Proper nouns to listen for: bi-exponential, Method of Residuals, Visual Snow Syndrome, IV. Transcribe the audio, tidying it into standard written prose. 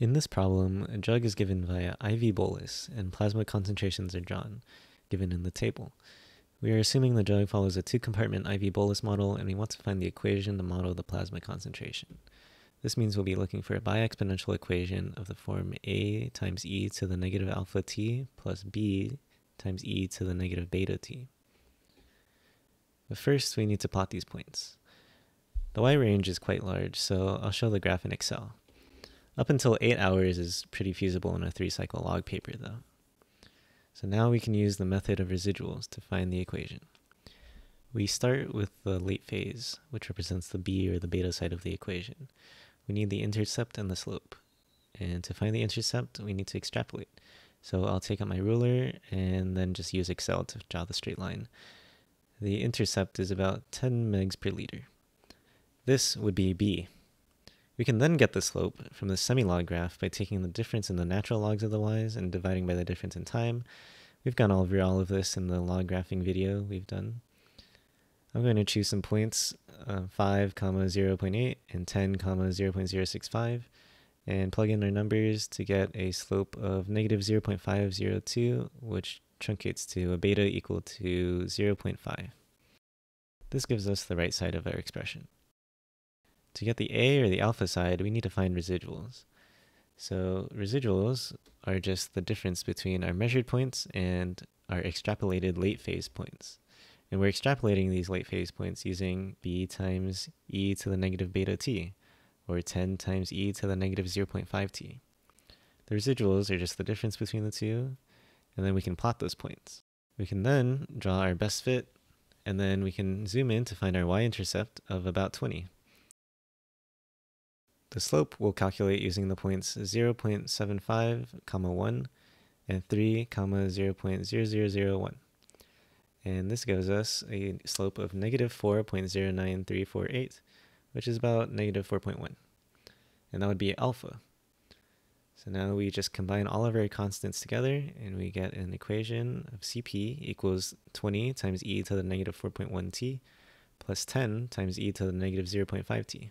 In this problem, a drug is given via IV bolus, and plasma concentrations are drawn, given in the table. We are assuming the drug follows a two-compartment IV bolus model, and we want to find the equation to model the plasma concentration. This means we'll be looking for a bi-exponential equation of the form a times e to the negative alpha t plus b times e to the negative beta t. But first, we need to plot these points. The y range is quite large, so I'll show the graph in Excel. Up until 8 hours is pretty feasible in a 3-cycle log paper, though. So now we can use the method of residuals to find the equation. We start with the late phase, which represents the b or the beta side of the equation. We need the intercept and the slope. And to find the intercept, we need to extrapolate. So I'll take out my ruler and then just use Excel to draw the straight line. The intercept is about 10 megs per liter. This would be b. We can then get the slope from the semi-log graph by taking the difference in the natural logs of the y's and dividing by the difference in time. We've gone over all of this in the log graphing video we've done. I'm going to choose some points, 5, 0.8 and 10, 0.065, and plug in our numbers to get a slope of negative 0.502, which truncates to a beta equal to 0.5. This gives us the right side of our expression. To get the a or the alpha side, we need to find residuals. So residuals are just the difference between our measured points and our extrapolated late phase points. And we're extrapolating these late phase points using b times e to the negative beta t, or 10 times e to the negative 0.5 t. The residuals are just the difference between the two, and then we can plot those points. We can then draw our best fit, and then we can zoom in to find our y-intercept of about 20. The slope we'll calculate using the points 0.75, 1 and 3, 0.0001. And this gives us a slope of negative 4.09348, which is about negative 4.1. And that would be alpha. So now we just combine all of our constants together, and we get an equation of Cp equals 20 times e to the negative 4.1t plus 10 times e to the negative 0.5t.